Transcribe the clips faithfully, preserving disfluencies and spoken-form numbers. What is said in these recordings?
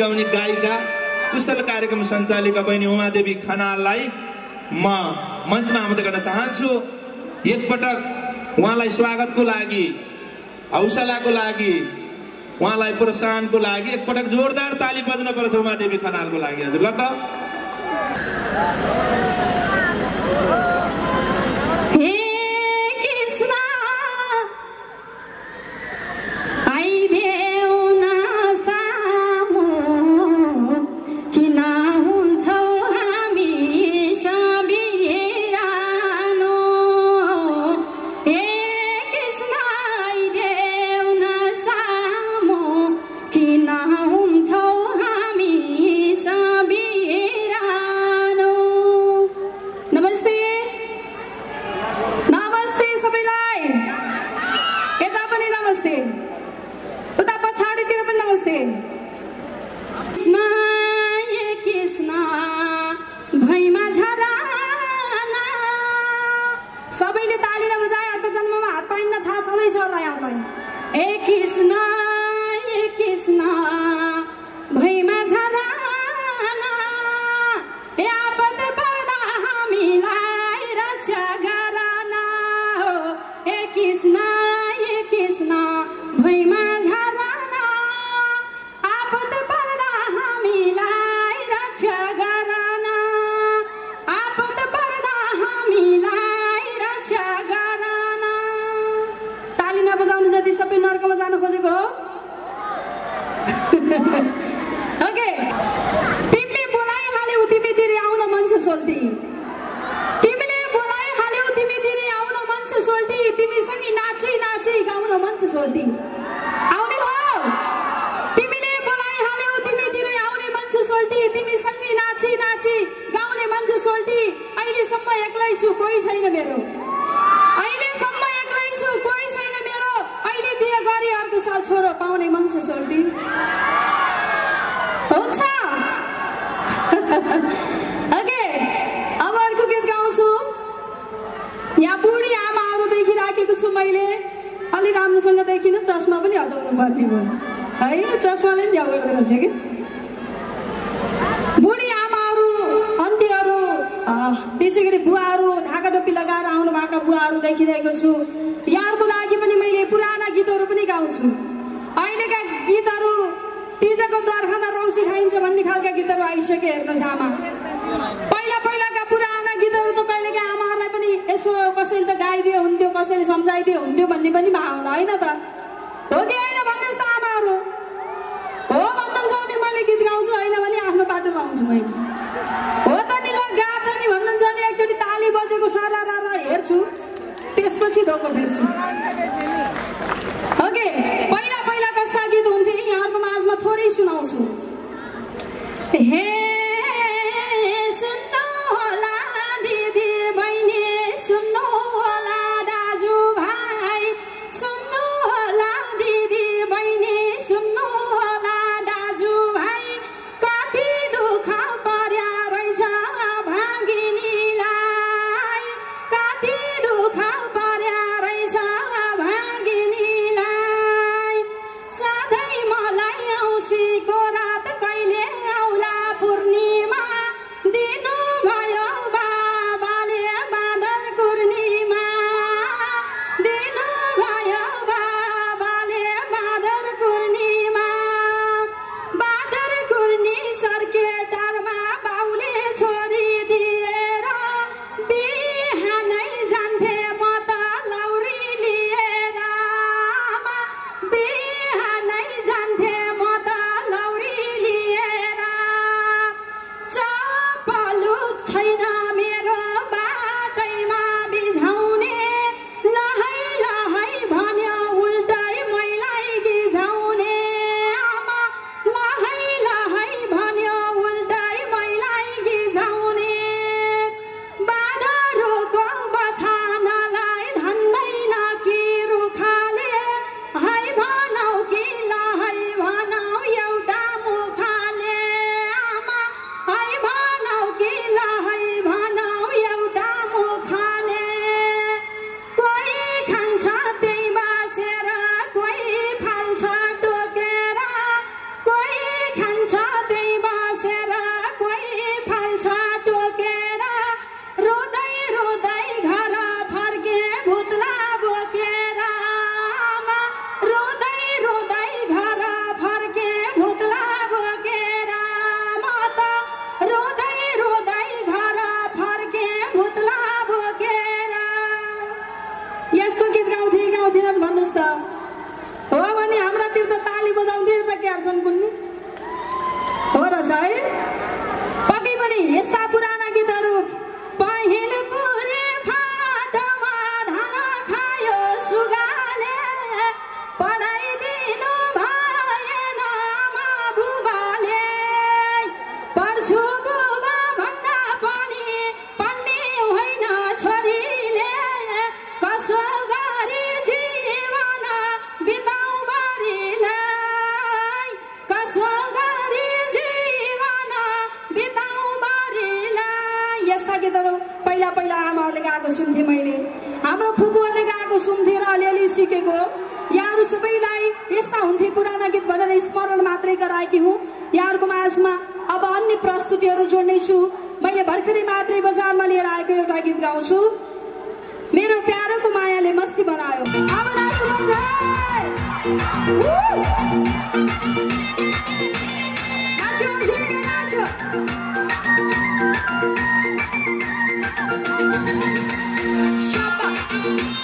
गाउने गायिका कुशल कार्यक्रम सञ्चालिका बहिनी उमादेवी खनाललाई म मञ्चमा आमन्त्रण गर्न चाहन्छु। एकपटक उहाँलाई स्वागतको लागि, हौसलाको लागि, उहाँलाई प्रोत्साहनको लागि एकपटक जोरदार ताली बज्न पर्छ उमादेवी खनालको लागि। हजुर ल त पहिला पहिला आमाहरूले गाएको सुन्थे, मैले हाम्रो फुपूहरूले गाएको सुन्थे र अलिअलि सिकेको। यहाँहरू सबैलाई यस्ता हुन्थे पुराना गीत भनेर स्मरण मात्रै गराएकी हुँ। यहाँहरूको माझमा अब अन्य प्रस्तुतिहरू जोड्ने छु। मैले भर्खरै मात्रै बजारमा लिएर आएको एउटा गीत गाउँछु, मेरो प्यारोको मायाले मस्ती बनायो। अब रासो बन्छ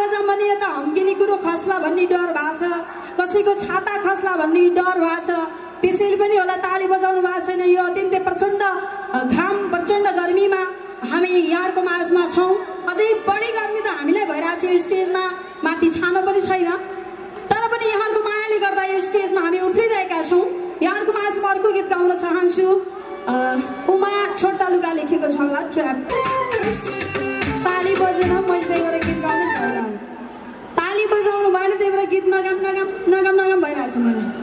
बजा मने यता हम्किने कुरो खस्ला भन्ने डर भएको छ, कसैको छाता खस्ला भन्ने डर भएको छ। त्यसैले पनि होला ताली बजाउनु भएको छैन। यो अत्यन्तै प्रचण्ड घाम, प्रचण्ड गर्मीमा हामी यारको माझमा छौं। अझै बढी गर्मी त हामीलाई भइरहेछ। यो स्टेजमा माथि छानो पनि छैन, तर पनि यहाँको मायाले गर्दा यो स्टेजमा हामी उफ्रिरहेका छौं। यहाँको माझमा अर्को गीत गाउन चाहन्छु। उमा छोटा लुगा लेखेको छ होला ट्र्याप। ताली बजाउन मैले त्यहीबाट गीत गाउनु छैन। ताली बजाउनु भएन त्यहीबाट गीत नगाम नगाम नगाम नगाम भइरहेछ मलाई।